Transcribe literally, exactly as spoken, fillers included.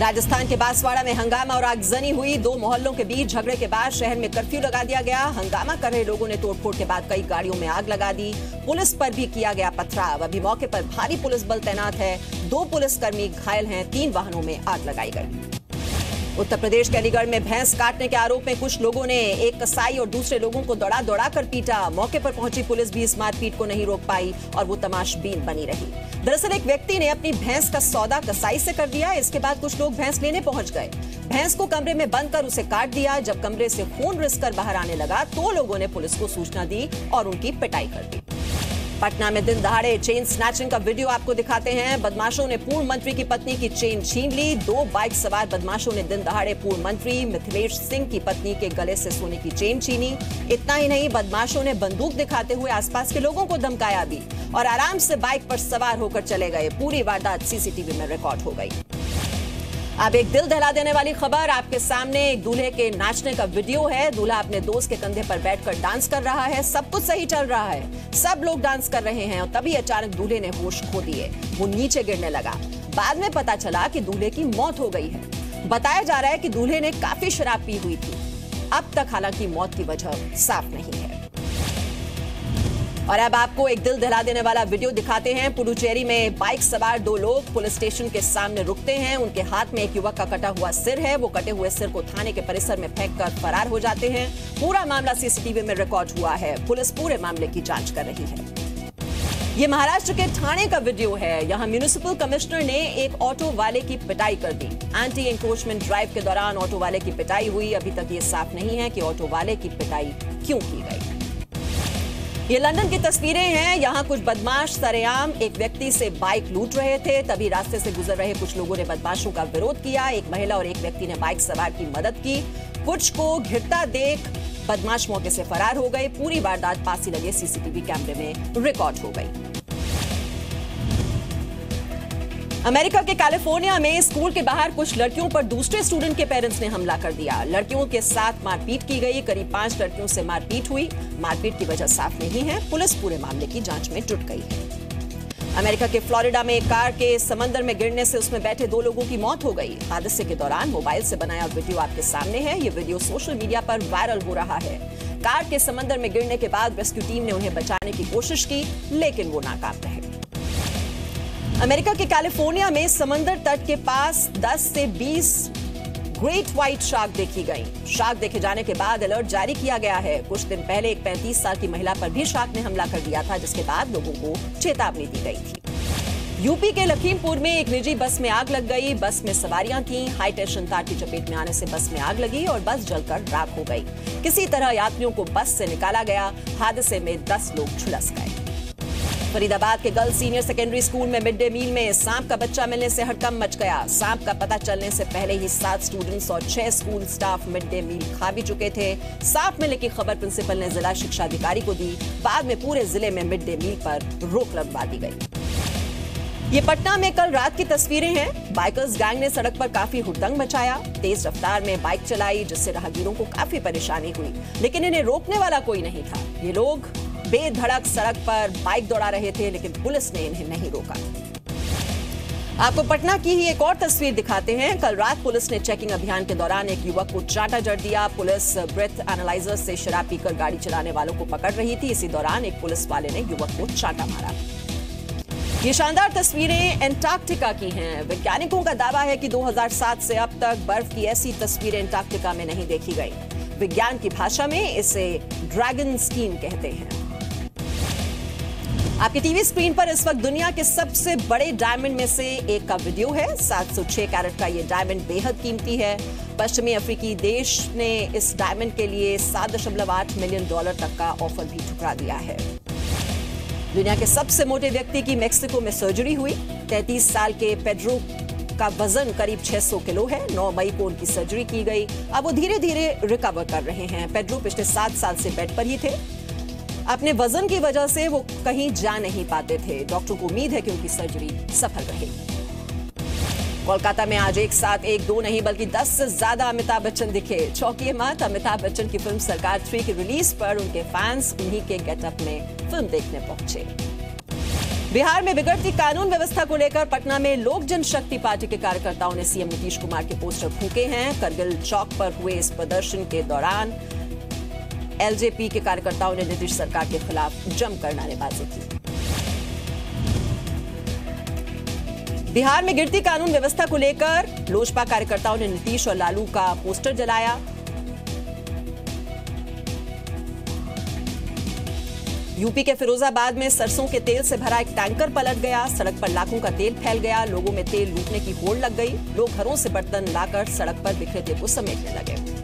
राजस्थान के बांसवाड़ा में हंगामा और आगजनी हुई। दो मोहल्लों के बीच झगड़े के बाद शहर में कर्फ्यू लगा दिया गया। हंगामा कर रहे लोगों ने तोड़फोड़ के बाद कई गाड़ियों में आग लगा दी। पुलिस पर भी किया गया पथराव। अभी मौके पर भारी पुलिस बल तैनात है। दो पुलिसकर्मी घायल हैं। तीन वाहनों में आग लगाई गई। उत्तर प्रदेश के अलीगढ़ में भैंस काटने के आरोप में कुछ लोगों ने एक कसाई और दूसरे लोगों को दौड़ा दौड़ा कर पीटा। मौके पर पहुंची पुलिस भी इस मारपीट को नहीं रोक पाई और वो तमाशबीन बनी रही। दरअसल एक व्यक्ति ने अपनी भैंस का सौदा कसाई से कर दिया। इसके बाद कुछ लोग भैंस लेने पहुंच गए। भैंस को कमरे में बंद कर उसे काट दिया। जब कमरे से खून रिसकर बाहर आने लगा तो लोगों ने पुलिस को सूचना दी और उनकी पिटाई कर दी। पटना में दिन दहाड़े चेन स्नैचिंग का वीडियो आपको दिखाते हैं। बदमाशों ने पूर्व मंत्री की पत्नी की चेन छीन ली। दो बाइक सवार बदमाशों ने दिन दहाड़े पूर्व मंत्री मिथिलेश सिंह की पत्नी के गले से सोने की चेन छीनी। इतना ही नहीं, बदमाशों ने बंदूक दिखाते हुए आसपास के लोगों को धमकाया भी और आराम से बाइक पर सवार होकर चले गए। पूरी वारदात सीसीटीवी में रिकॉर्ड हो गई। अब एक दिल दहला देने वाली खबर आपके सामने। एक दूल्हे के नाचने का वीडियो है। दूल्हा अपने दोस्त के कंधे पर बैठकर डांस कर रहा है। सब कुछ सही चल रहा है, सब लोग डांस कर रहे हैं और तभी अचानक दूल्हे ने होश खो दिए। वो नीचे गिरने लगा। बाद में पता चला कि दूल्हे की मौत हो गई है। बताया जा रहा है कि दूल्हे ने काफी शराब पी हुई थी। अब तक हालांकि मौत की वजह साफ नहीं है। और अब आपको एक दिल दहला देने वाला वीडियो दिखाते हैं। पुडुचेरी में बाइक सवार दो लोग पुलिस स्टेशन के सामने रुकते हैं। उनके हाथ में एक युवक का कटा हुआ सिर है। वो कटे हुए सिर को थाने के परिसर में फेंककर फरार हो जाते हैं। पूरा मामला सीसीटीवी में रिकॉर्ड हुआ है। पुलिस पूरे मामले की जांच कर रही है। ये महाराष्ट्र के ठाणे का वीडियो है। यहाँ म्यूनिसिपल कमिश्नर ने एक ऑटो वाले की पिटाई कर दी। एंटी एंक्रोचमेंट ड्राइव के दौरान ऑटो वाले की पिटाई हुई। अभी तक ये साफ नहीं है कि ऑटो वाले की पिटाई क्यों की गई। ये लंदन की तस्वीरें हैं। यहाँ कुछ बदमाश सरेआम एक व्यक्ति से बाइक लूट रहे थे। तभी रास्ते से गुजर रहे कुछ लोगों ने बदमाशों का विरोध किया। एक महिला और एक व्यक्ति ने बाइक सवार की मदद की। कुछ को घिरता देख बदमाश मौके से फरार हो गए। पूरी वारदात पास ही लगे सीसीटीवी कैमरे में रिकॉर्ड हो गई। अमेरिका के कैलिफोर्निया में स्कूल के बाहर कुछ लड़कियों पर दूसरे स्टूडेंट के पेरेंट्स ने हमला कर दिया। लड़कियों के साथ मारपीट की गई। करीब पांच लड़कियों से मारपीट हुई। मारपीट की वजह साफ नहीं है। पुलिस पूरे मामले की जांच में जुट गई है। अमेरिका के फ्लोरिडा में कार के समंदर में गिरने से उसमें बैठे दो लोगों की मौत हो गई। हादसे के दौरान मोबाइल से बनाया वीडियो आपके सामने है। ये वीडियो सोशल मीडिया पर वायरल हो रहा है। कार के समंदर में गिरने के बाद रेस्क्यू टीम ने उन्हें बचाने की कोशिश की लेकिन वो नाकाम रहे। अमेरिका के कैलिफोर्निया में समंदर तट के पास दस से बीस ग्रेट व्हाइट शार्क देखी गई। शार्क देखे जाने के बाद अलर्ट जारी किया गया है। कुछ दिन पहले एक पैंतीस साल की महिला पर भी शार्क ने हमला कर दिया था, जिसके बाद लोगों को चेतावनी दी गई थी। यूपी के लखीमपुर में एक निजी बस में आग लग गई। बस में सवारियां थीं। हाई टेंशन तार की चपेट में आने से बस में आग लगी और बस जलकर राख हो गई। किसी तरह यात्रियों को बस से निकाला गया। हादसे में दस लोग झुलस गए। फरीदाबाद के गर्ल्स सीनियर सेकेंडरी स्कूल में मिड डे मील में सांप का बच्चा मिलने से हड़कंप मच गया। सांप का पता चलने से पहले ही सात स्टूडेंट्स और छह school staff mid day meal खा भी चुके थे। सांप मिलने की खबर प्रिंसिपल ने जिला शिक्षा अधिकारी को दी। बाद में पूरे जिले में मिड डे मील पर रोक लगवा दी गई। ये पटना में कल रात की तस्वीरें हैं। बाइकर्स गैंग ने सड़क पर काफी हुड़दंग मचाया। तेज रफ्तार में बाइक चलाई जिससे राहगीरों को काफी परेशानी हुई, लेकिन इन्हें रोकने वाला कोई नहीं था। ये लोग बेधड़क सड़क पर बाइक दौड़ा रहे थे लेकिन पुलिस ने इन्हें नहीं रोका। आपको पटना की ही एक और तस्वीर दिखाते हैं। कल रात पुलिस ने चेकिंग अभियान के दौरान एक युवक को चांटा जड़ दिया। पुलिस ब्रेथ एनालाइजर से शराब पीकर गाड़ी चलाने वालों को पकड़ रही थी। इसी दौरान एक पुलिस वाले ने युवक को चांटा मारा। ये शानदार तस्वीरें एंटार्क्टिका की हैं। वैज्ञानिकों का दावा है कि दो हजार सात से अब तक बर्फ की ऐसी तस्वीरें एंटार्क्टिका में नहीं देखी गई। विज्ञान की भाषा में इसे ड्रैगन स्कीम कहते हैं। आपके टीवी स्क्रीन पर इस वक्त दुनिया के सबसे बड़े डायमंड में से एक का वीडियो है। सात सौ छह कैरेट का ये डायमंड बेहद कीमती है। पश्चिमी अफ्रीकी देश ने इस डायमंड के लिए सात दशमलव आठ मिलियन डॉलर तक का ऑफर भी ठुकरा दिया है। दुनिया के सबसे मोटे व्यक्ति की मेक्सिको में सर्जरी हुई। तैंतीस साल के पेड्रो का वजन करीब छह सौ किलो है। नौ मई को उनकी सर्जरी की गई। अब वो धीरे धीरे रिकवर कर रहे हैं। पेड्रो पिछले सात साल से बेड पर ही थे। अपने वजन की वजह से वो कहीं जा नहीं पाते थे। डॉक्टर को उम्मीद है कि उनकी सर्जरी सफल रहेगी। कोलकाता में आज एक साथ एक दो नहीं बल्कि दस से ज्यादा अमिताभ बच्चन दिखे। चौंकिए मत, अमिताभ बच्चन की फिल्म सरकार थ्री की रिलीज पर उनके फैंस उन्हीं के गेटअप में फिल्म देखने पहुंचे। बिहार में बिगड़ती कानून व्यवस्था को लेकर पटना में लोक जनशक्ति पार्टी के कार्यकर्ताओं ने सीएम नीतीश कुमार के पोस्टर फूंके हैं। करगिल चौक पर हुए इस प्रदर्शन के दौरान एलजेपी के कार्यकर्ताओं ने नीतीश सरकार के खिलाफ जमकर नारेबाजी की। बिहार में गिरती कानून व्यवस्था को लेकर लोजपा कार्यकर्ताओं ने नीतीश और लालू का पोस्टर जलाया। यूपी के फिरोजाबाद में सरसों के तेल से भरा एक टैंकर पलट गया। सड़क पर लाखों का तेल फैल गया। लोगों में तेल लूटने की होड़ लग गई। लोग घरों से बर्तन लाकर सड़क पर बिखरे तेल को समेटने लगे।